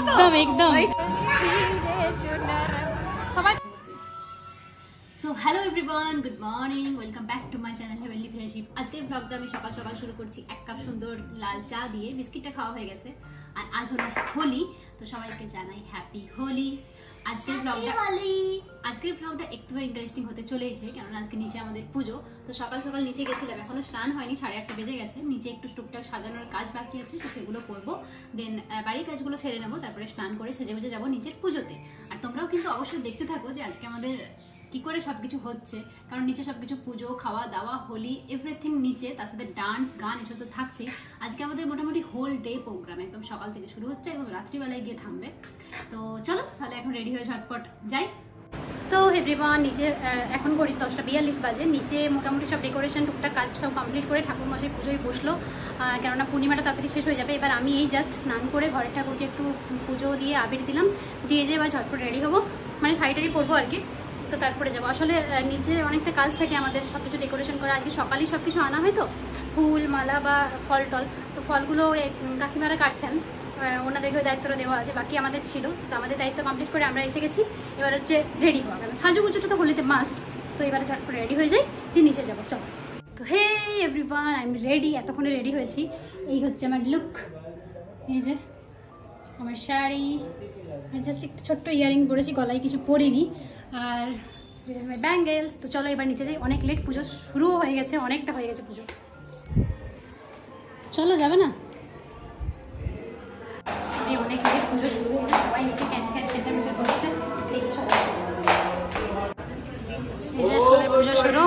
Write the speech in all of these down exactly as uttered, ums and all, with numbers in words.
एकदम एकदम so hello everyone good morning welcome back to my channel heavenly friendship. आज के ब्लॉगটা আমি সকাল সকাল শুরু করছি এক কাপ সুন্দর লাল চা দিয়ে। বিস্কিটটা খাওয়া হয়ে গেছে আর আজ হলো হোলি, তো সবাইকে জানাই হ্যাপি হোলি। আজকের ব্লগটা আজকের ব্লগটা একটু ইন্টারেস্টিং হতে চলেছে, কারণ আজকে নিচে আমাদের পুজো। তো সকাল সকাল নিচে গেছিলাম, এখনো স্নান হয়নি, সাড়ে আটটা বেজে গেছে। নিচে একটু টুকটাক সাজানোর কাজ বাকি আছে, তো সেগুলো করবো, দেন বাড়ির কাজগুলো সেরে নেবো, তারপরে স্নান করে সেজে গুজে যাবো নিচের পুজোতে। আর তোমরাও কিন্তু অবশ্যই দেখতে থাকো যে আজকে আমাদের কি করে সবকিছু হচ্ছে, কারণ নিচে সবকিছু পুজো, খাওয়া দাওয়া, হোলি, এভরিথিং নিচে। তার সাথে ডান্স, গান এসব তো থাকছেই। আজকে আমাদের মোটামুটি হোল ডে প্রোগ্রাম, একদম সকাল থেকে শুরু হচ্ছে, একদম রাত্রিবেলায় গিয়ে থামবে। তো চলো তাহলে এখন রেডি হয়ে ঝটপট যাই। তো এভরিওয়ান নিচে এখন ঘড়ি দশটা বিয়াল্লিশ বাজে। নিচে মোটামুটি সব ডেকোরেশন টুকটাক কাজ সব কমপ্লিট করে ঠাকুরমশাই পুজোয় বসলো, কেননা পূর্ণিমাটা তাড়াতাড়ি শেষ হয়ে যাবে। এবার আমি এই জাস্ট স্নান করে ঘরের ঠাকুরকে একটু পুজো দিয়ে আবির দিলাম, দিয়ে যে এবার ঝটপট রেডি হবো, মানে শাড়িটারি পরবো আর কি। তো তারপরে যাবো, আসলে নিচে অনেকটা কাজ থাকে আমাদের, সব কিছু ডেকোরেশন করা। আজকে সকালেই সব কিছু আনা হয়, তো ফুল, মালা বা ফল টল। তো ফলগুলো কাকিমারা কাটছেন, ওনাদেরকেও দায়িত্বটা দেওয়া আছে, বাকি আমাদের ছিল। তো আমাদের দায়িত্ব কমপ্লিট করে আমরা এসে গেছি, এবার হচ্ছে রেডি হওয়া, কারণ সাজুগুজোটা তো হোলিতে মাস্ট। তো এবারে ঝট করে রেডি হয়ে যাই, দিয়ে নিচে যাবো, চলো। তো হে এভরিওয়ান, আমি রেডি, এতক্ষণে রেডি হয়েছি। এই হচ্ছে আমার লুক, এই যে আমার শাড়ি, জাস্ট একটা ছোট্ট ইয়ারিং পরেছি, গলায় কিছু পরিনি, আর ব্যাঙ্গেলস। তো চলো এবার নিচে যাই, অনেক লেট, পুজো শুরু হয়ে গেছে, অনেকটা হয়ে গেছে পুজো। চলো যাবে না, অনেক লেট, পুজো শুরু হয়ে গেছে, সবাই নিচে ক্যাচ ক্যাচ ক্যাচামেচি করছে। পুজো শুরু,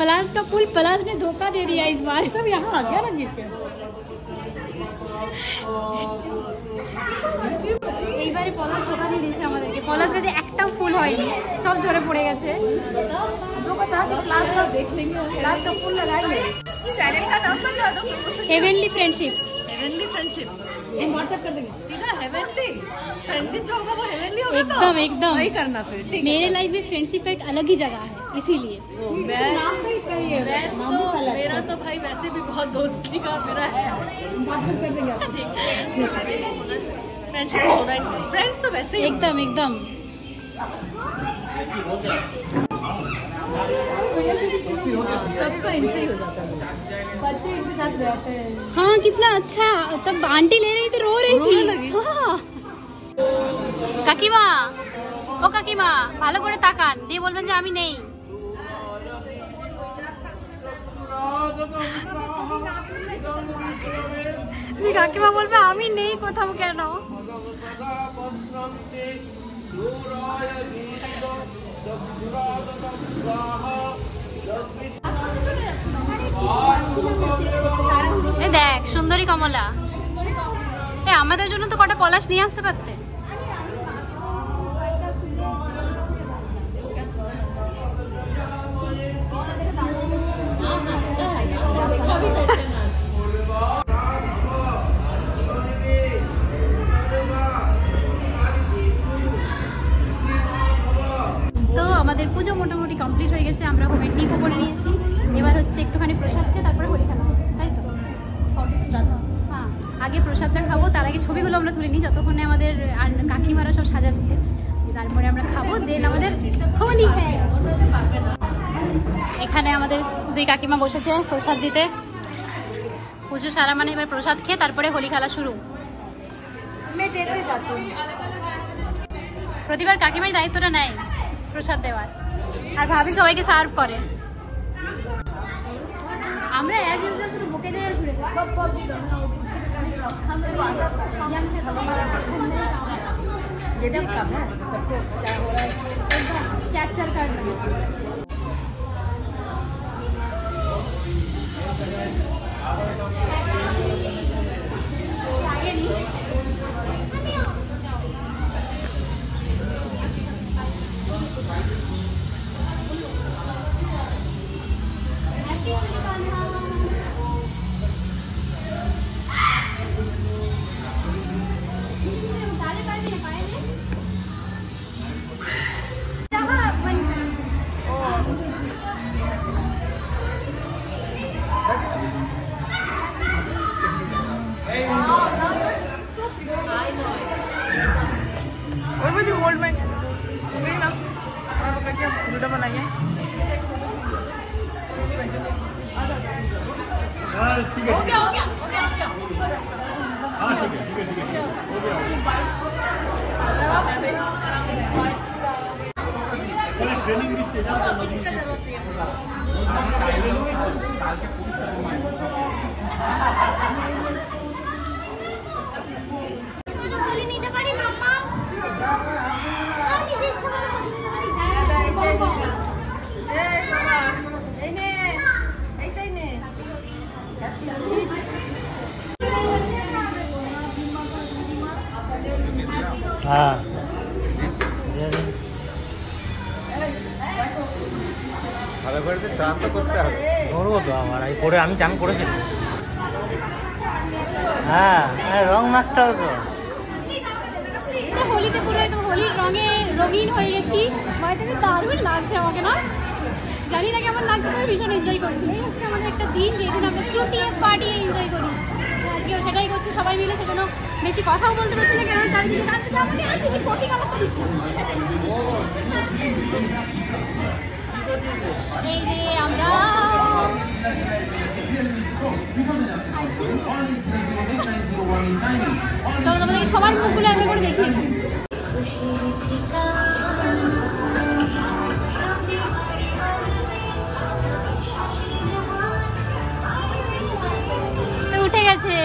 पलाश का फूल, पलाश ने धोखा दे दिया इस बार, सब यहाँ आ गया रंगीत पे। एक बार पलाश धोखा दे दिया हमारे के, पलाश वैसे एकटा फूल होएगी, सब जोरे पड़े गए थे। जो बता दो पलाश का देख लेंगे, पलाश का फूल लगाएंगे। चैनल का नाम बता दो, हेवेनली फ्रेंडशिप। हेवेनली फ्रेंडशिप ये व्हाट्सएप कर देंगे सीधा, हेवेनली फ्रेंडशिप जो होगा वो हेवेनली होगा, एकदम एकदम वही करना। फिर मेरे लाइफ में फ्रेंडशिप एक अलग ही जगह है, इसीलिए मेरा तो भाई वैसे भी बहुत दोस्ती का मेरा है। फ्रेंड्स तो वैसे एकदम एकदम सबका इनसे ही हो जाता है। बच्चे इनके साथ रहते हैं। हाँ कितना अच्छा, तब आंटी ले रही थी रो रही थी। हाँ। काकीमा, ओ काकीमा, ভালো করে তাকান, দিয়ে বলবেন যে আমি নেই। কাকিমা বলবে আমি নেই কোথাও কেন। দেখ সুন্দরী কমলা, এ আমাদের জন্য তো কটা পলাশ নিয়ে আসতে পারতে। তো আমাদের পুজো মোটামুটি কমপ্লিট হয়ে গেছে, আমরা খুব টিপও করে নিয়েছি। এবার হচ্ছে একটুখানি প্রসাদ খেয়ে তারপরে হোলি খেলা, তাই তো? হ্যাঁ আগে প্রসাদটা খাবো, তার আগে ছবিগুলো আমরা তুলে নিই যতক্ষণে আমাদের কাকিমারা সব সাজাচ্ছে, তারপরে আমরা খাবো, দেন আমাদের হোলি খেয়ে। এখানে আমাদের দুই কাকিমা বসেছে প্রসাদ দিতে, পুজো সারা মানে এবার প্রসাদ খেয়ে তারপরে হোলি খেলা শুরু। প্রতিবার কাকিমাই দায়িত্বটা নেয় প্রসাদ দেওয়ার, আর ভাবি সবাইকে সার্ভ করে। আমরা অ্যাজ ইউজুয়াল শুধু বকে যাই আর ঘুরে যাই। আমি চান করেছি। হ্যাঁ রং মাখতে হবে তো, হোলিতে পুরো একদম হোলির রঙে রঙিন হয়ে গেছি। মানে দারুণ লাগছে আমাকে, না জানি না কেমন লাগছে, আমি ভীষণ এনজয় করছি। এই হচ্ছে আমাদের একটা দিন যেদিন আমরা চটিয়ে পাটিয়ে এনজয় করি, আজকে সেটাই করছি সবাই মিলে। সেজন্য বেশি কথাও বলতে পারছি না, কেন চারিদিকে নাচতে আমাকে আর কিছু কোটি কামা করিস না। এই যে আমরা চলো তোমাদের সবার মুখগুলো আমি করে দেখি। উঠে গেছে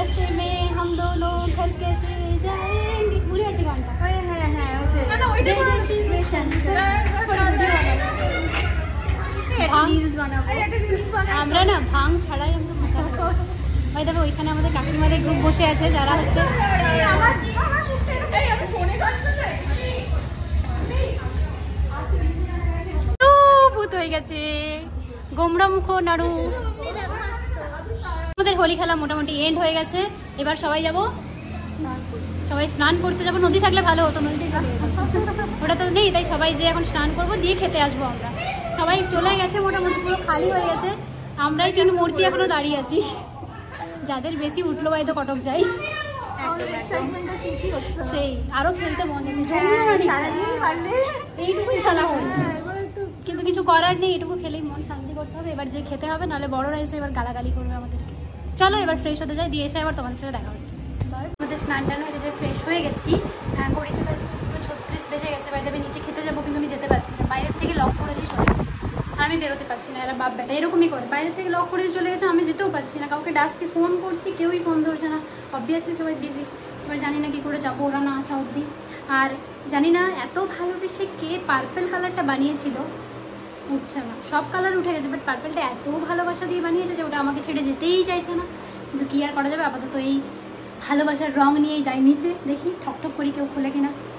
रास्ते में हम আমরা না ভাঙ ছাড়াই আমরা ভাই দেখো ওইখানে আমাদের কাকিমাদের গ্রুপ বসে আছে যারা হচ্ছে ভূত হয়ে গেছে গোমড়া মুখো নাড়ু। আমাদের হোলি খেলা মোটামুটি এন্ড হয়ে গেছে, এবার সবাই যাবো সবাই স্নান করতে যাবো। নদী থাকলে ভালো হতো, নদীতে ওটা তো নেই, তাই সবাই যে এখন স্নান করবো দিয়ে খেতে আসবো। আমরা সবাই চলে গেছে মোটামুটি, পুরো খালি হয়ে গেছে, আমরাই তিন মূর্তি এখনো দাঁড়িয়ে আছি। যাদের বেশি উঠলো বাই তো কটক যাই, সেই আরো খেলতে মন যাচ্ছে এইটুকুই খেলা হবে, কিন্তু কিছু করার নেই, এটুকু খেলেই মন শান্তি করতে হবে। এবার যে খেতে হবে, নাহলে বড়রা এসে এবার গালাগালি করবে আমাদেরকে। চলো এবার ফ্রেশ হতে যাই, দিয়ে এসে আবার তোমাদের সাথে দেখা হচ্ছে। আমাদের স্নান টান হয়ে গেছে, ফ্রেশ হয়ে গেছি, হ্যাঁ ঘড়িতে পাচ্ছি পুরো ছত্রিশ বেজে গেছে। বাইরে আমি নিচে খেতে যাবো কিন্তু আমি যেতে পারছি না, বাইরের থেকে লক করে দিয়ে চলে গেছি আর আমি বেরোতে পারছি না। এরা বাপ বেটা এরকমই করে, বাইরে থেকে লক করে দিয়ে চলে গেছে, আমি যেতেও পারছি না, কাউকে ডাকছি ফোন করছি কেউই ফোন ধরছে না। অবভিয়াসলি সবাই বিজি, এবার জানি না কী করে যাবো ওরা না আসা অবধি। আর জানি না এত ভালোবেসে কে পার্পল কালারটা বানিয়েছিল, উঠছে না, সব কালার উঠে গেছে, বাট পার্পলটা এত ভালোবাসা দিয়ে বানিয়েছে যে ওটা আমাকে ছেড়ে যেতেই চাইছে না। কিন্তু কী আর করা যাবে, আপাতত এই ভালোবাসার রং নিয়েই যাই নিচে, দেখি ঠকঠক করি কেউ খোলে কিনা।